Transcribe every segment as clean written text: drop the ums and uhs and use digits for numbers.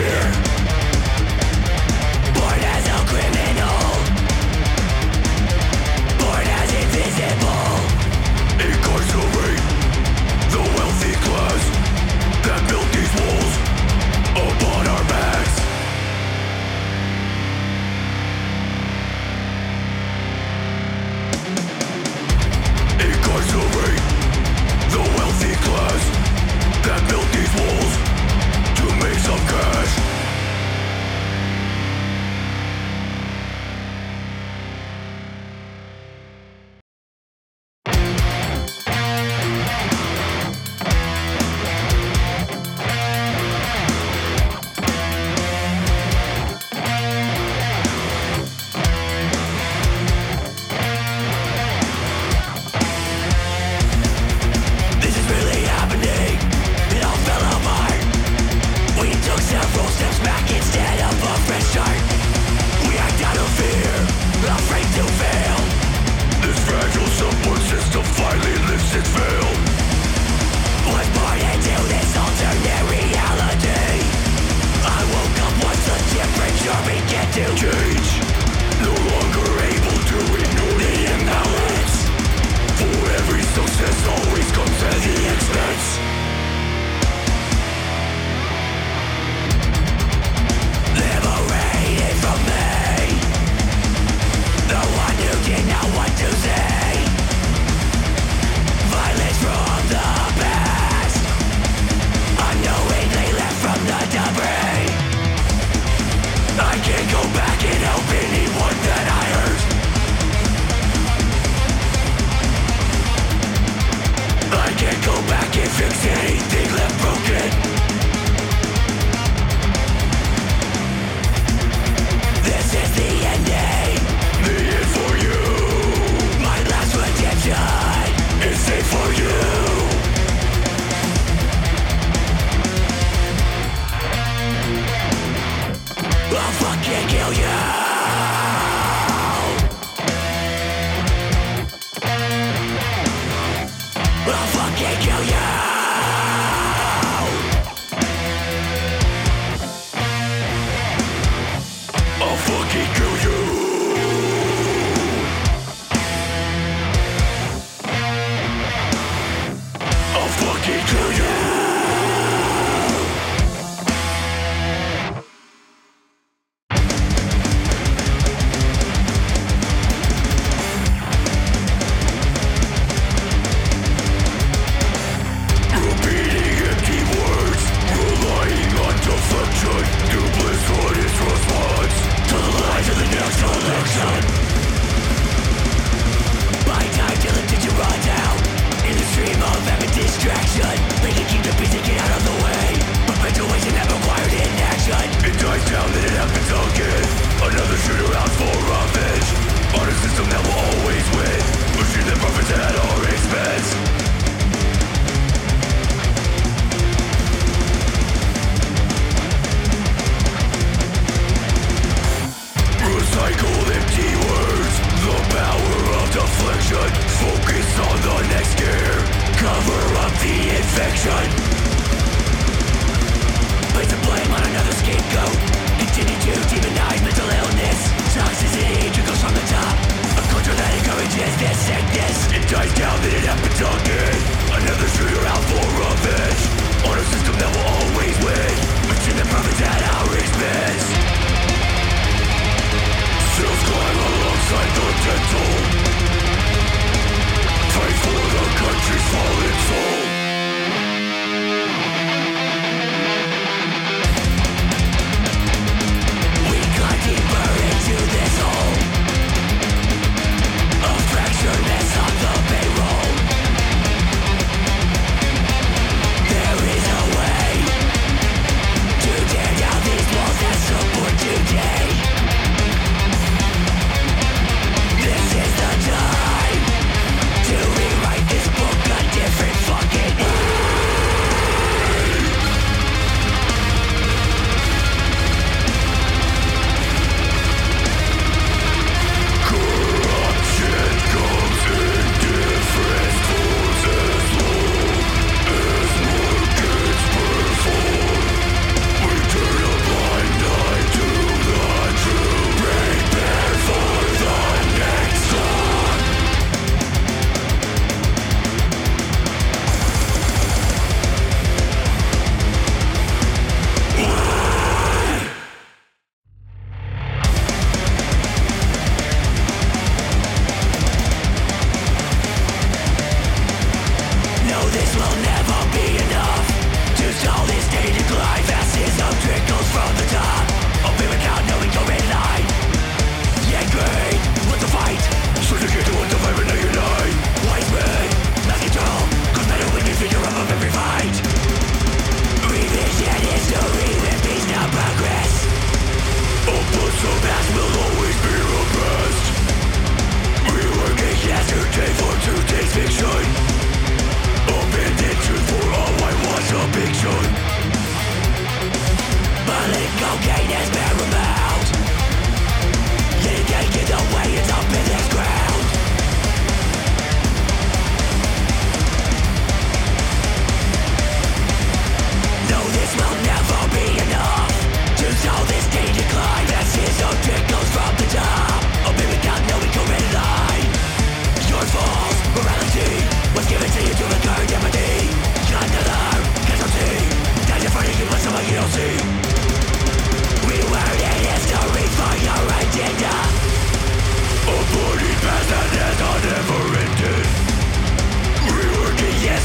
fear.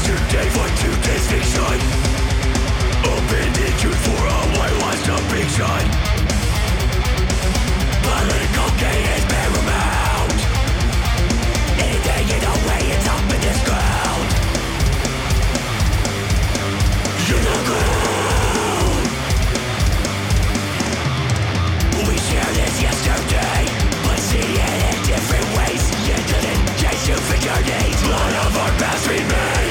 today for today's fiction. Open the truth for all I want to fiction. Political gain is paramount. Anything in the way it's up in this ground. You're not good. We shared this yesterday, but see it in different ways. You didn't chase, you figured it. One of our past remains.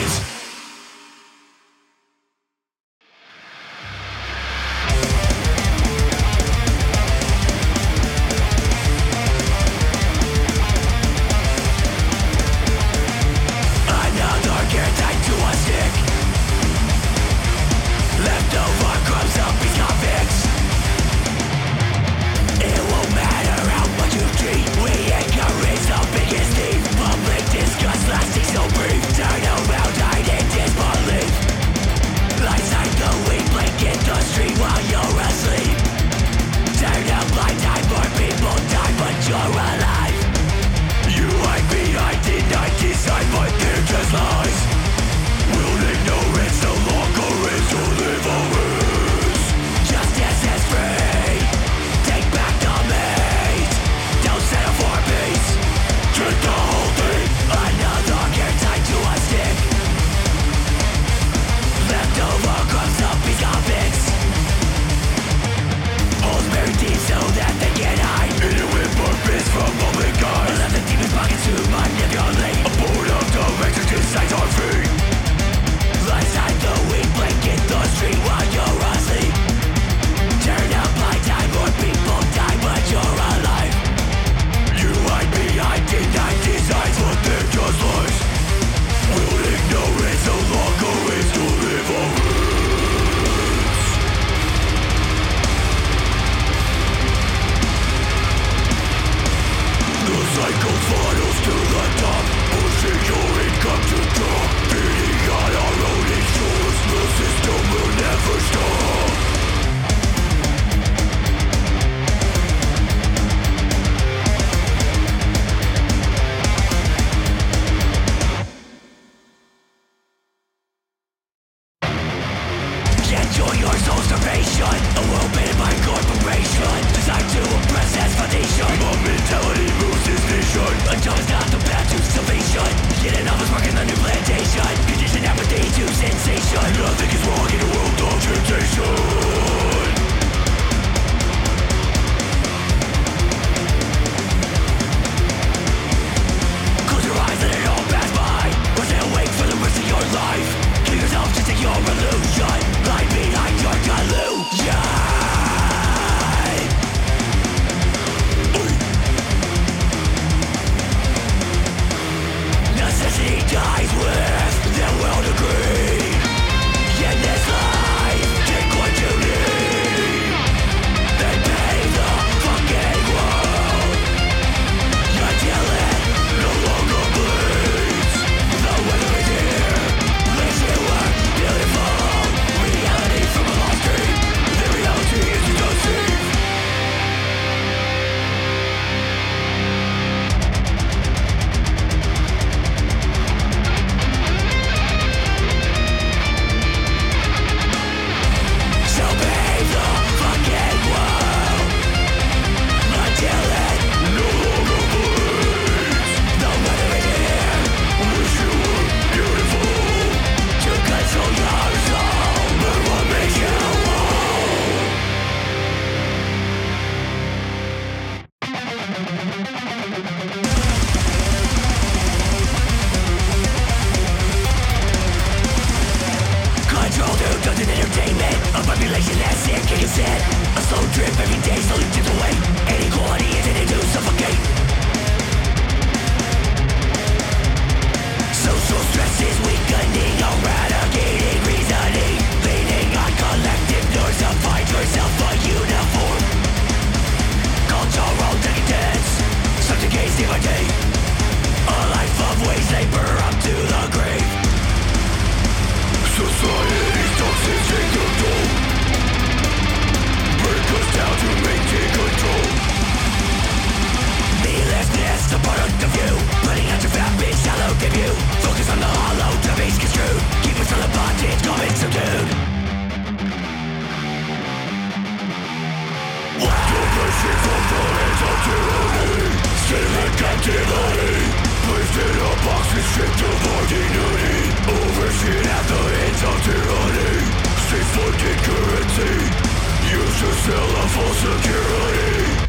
Product of you, putting out your fat bitch shallow debut. Focus on the hollow, the base construed. Evil bodies of tyranny, still in captivity, placed in a box and stripped of our dignity, overseen at the hands of tyranny. States funded currency, used to sell a false security.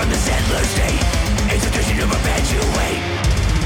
From the settler state, it's a vision of perpetuate.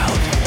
out.